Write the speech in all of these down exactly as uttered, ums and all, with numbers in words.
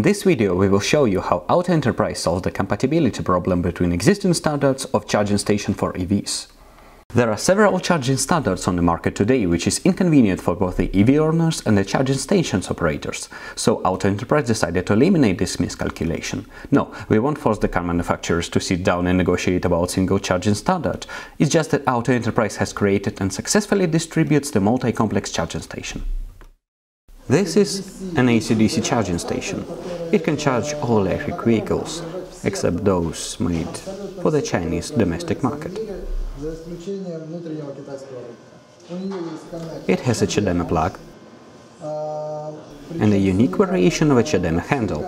In this video we will show you how Auto Enterprise solves the compatibility problem between existing standards of charging station for E Vs. There are several charging standards on the market today, which is inconvenient for both the E V owners and the charging stations operators, so Auto Enterprise decided to eliminate this miscalculation. No, we won't force the car manufacturers to sit down and negotiate about single charging standard, it's just that Auto Enterprise has created and successfully distributes the multi-complex charging station. This is an A C D C charging station. It can charge all electric vehicles, except those made for the Chinese domestic market. It has a CHAdeMO plug and a unique variation of a CHAdeMO handle.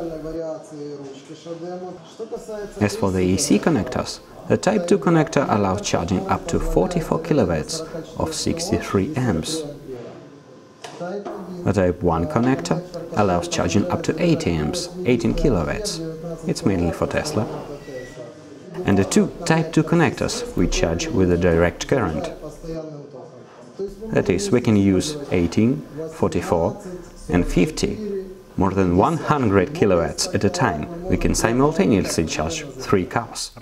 As for the A C connectors, the Type two connector allows charging up to forty-four kilowatts of sixty-three amps. The Type one connector allows charging up to eighty amps, eighteen kilowatts. It's mainly for Tesla. And the two Type two connectors we charge with a direct current. That is, we can use eighteen, forty-four and fifty, more than one hundred kilowatts at a time. We can simultaneously charge three cars.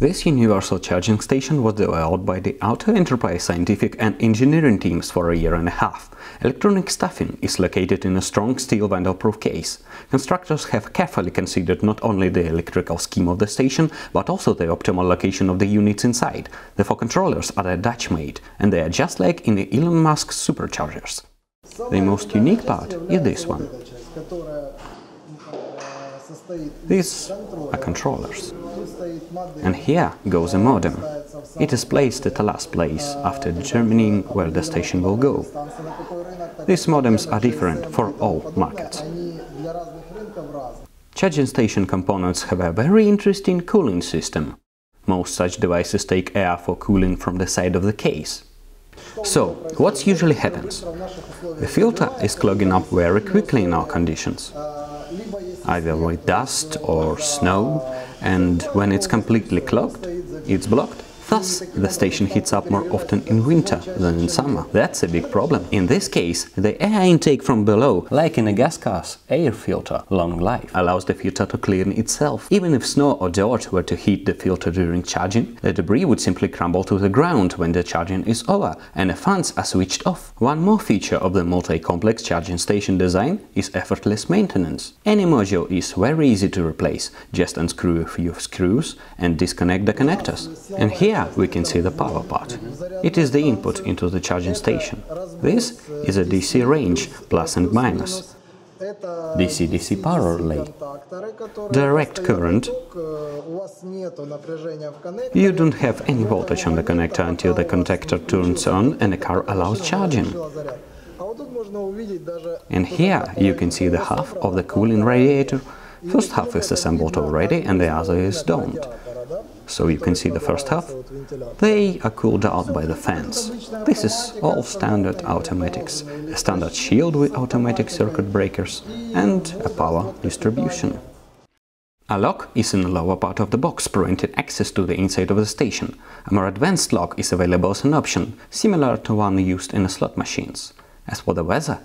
This universal charging station was developed by the Auto Enterprise scientific and engineering teams for a year and a half. Electronic stuffing is located in a strong steel vandal-proof case. Constructors have carefully considered not only the electrical scheme of the station, but also the optimal location of the units inside. The four controllers are Dutch-made, and they are just like in the Elon Musk superchargers. The most unique part is this one. These are controllers. And here goes a modem. It is placed at the last place, after determining where the station will go. These modems are different for all markets. Charging station components have a very interesting cooling system. Most such devices take air for cooling from the side of the case. So, what usually happens? The filter is clogging up very quickly in our conditions. Either with dust or snow, and when it's completely clogged, it's blocked. Thus, the station heats up more often in winter than in summer. That's a big problem. In this case, the air intake from below, like in a gas car's air filter, long life, allows the filter to clean itself. Even if snow or dirt were to heat the filter during charging, the debris would simply crumble to the ground when the charging is over, and the fans are switched off. One more feature of the multi-complex charging station design is effortless maintenance. Any module is very easy to replace. Just unscrew a few screws and disconnect the connectors. And here Here we can see the power part. It is the input into the charging station. This is a D C range, plus and minus. D C D C power relay. Direct current. You don't have any voltage on the connector until the contactor turns on and the car allows charging. And here you can see the half of the cooling radiator. First half is assembled already and the other is don't. So you can see the first half, they are cooled out by the fans. This is all standard automatics, a standard shield with automatic circuit breakers and a power distribution. A lock is in the lower part of the box, preventing access to the inside of the station. A more advanced lock is available as an option, similar to one used in slot machines. As for the weather,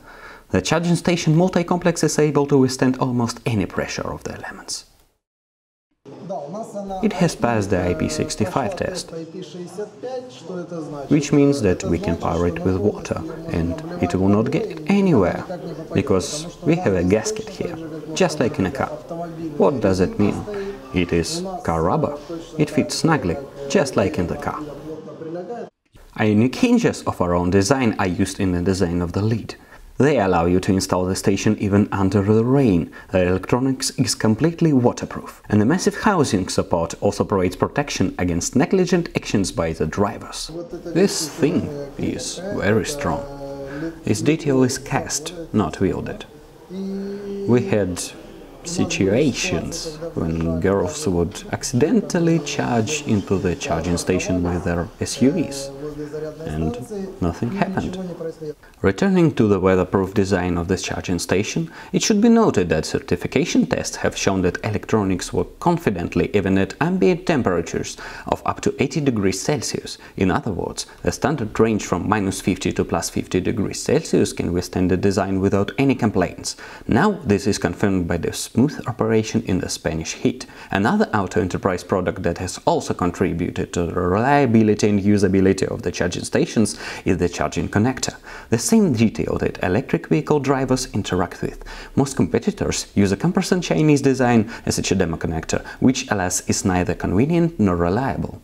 the charging station multi-complex is able to withstand almost any pressure of the elements. It has passed the I P sixty-five test, which means that we can power it with water and it will not get it anywhere, because we have a gasket here, just like in a car. What does it mean? It is car rubber. It fits snugly, just like in the car. Ionic hinges of our own design are used in the design of the lid. They allow you to install the station even under the rain. The electronics is completely waterproof. And the massive housing support also provides protection against negligent actions by the drivers. This thing is very strong. Its detail is cast, not welded. We had situations when girls would accidentally charge into the charging station with their S U Vs. and nothing happened. Returning to the weatherproof design of this charging station, it should be noted that certification tests have shown that electronics work confidently even at ambient temperatures of up to eighty degrees Celsius. In other words, a standard range from minus fifty to plus fifty degrees Celsius can withstand the design without any complaints. Now this is confirmed by the smooth operation in the Spanish heat, another Auto Enterprise product that has also contributed to the reliability and usability of the charging stations is the charging connector, the same detail that electric vehicle drivers interact with. Most competitors use a cumbersome Chinese design as a CHAdeMO connector, which, alas, is neither convenient nor reliable.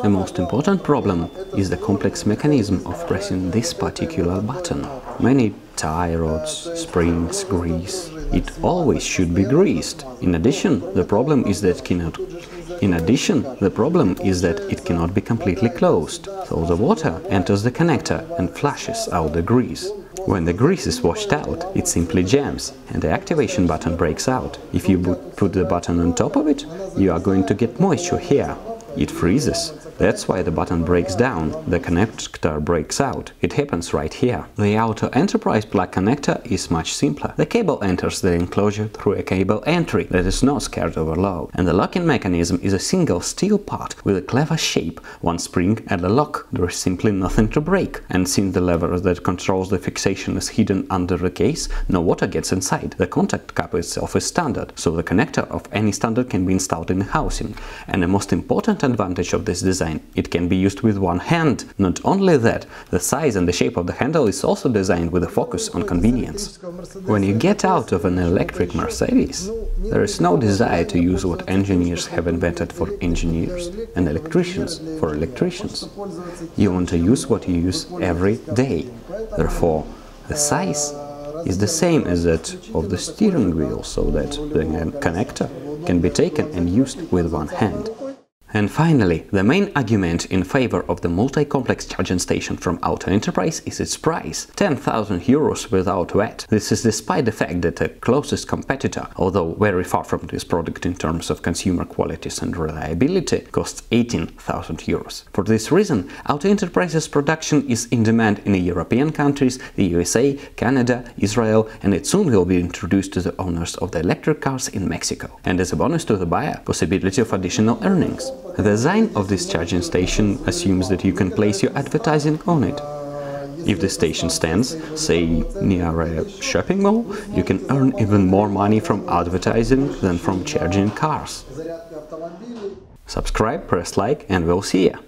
The most important problem is the complex mechanism of pressing this particular button. Many tie rods, springs, grease. It always should be greased. In addition, the problem is that cannot In addition, the problem is that it cannot be completely closed, so the water enters the connector and flushes out the grease. When the grease is washed out, it simply jams, and the activation button breaks out. If you put the button on top of it, you are going to get moisture here. It freezes. That's why the button breaks down, the connector breaks out. It happens right here. The Auto Enterprise plug connector is much simpler. The cable enters the enclosure through a cable entry that is not scared overload, and the locking mechanism is a single steel part with a clever shape, one spring and a lock. There is simply nothing to break, and since the lever that controls the fixation is hidden under the case, no water gets inside. The contact cup itself is standard, so the connector of any standard can be installed in the housing, and the most important advantage of this design: it can be used with one hand. Not only that, the size and the shape of the handle is also designed with a focus on convenience. When you get out of an electric Mercedes, there is no desire to use what engineers have invented for engineers and electricians for electricians. You want to use what you use every day. Therefore, the size is the same as that of the steering wheel, so that the connector can be taken and used with one hand. And finally, the main argument in favor of the multi-complex charging station from Auto Enterprise is its price – ten thousand euros without V A T. This is despite the fact that the closest competitor, although very far from this product in terms of consumer qualities and reliability, costs eighteen thousand euros. For this reason, Auto Enterprise's production is in demand in the European countries, the U S A, Canada, Israel, and it soon will be introduced to the owners of the electric cars in Mexico. And as a bonus to the buyer, possibility of additional earnings. The design of this charging station assumes that you can place your advertising on it. If the station stands, say, near a shopping mall, you can earn even more money from advertising than from charging cars. Subscribe, press like, and we'll see ya!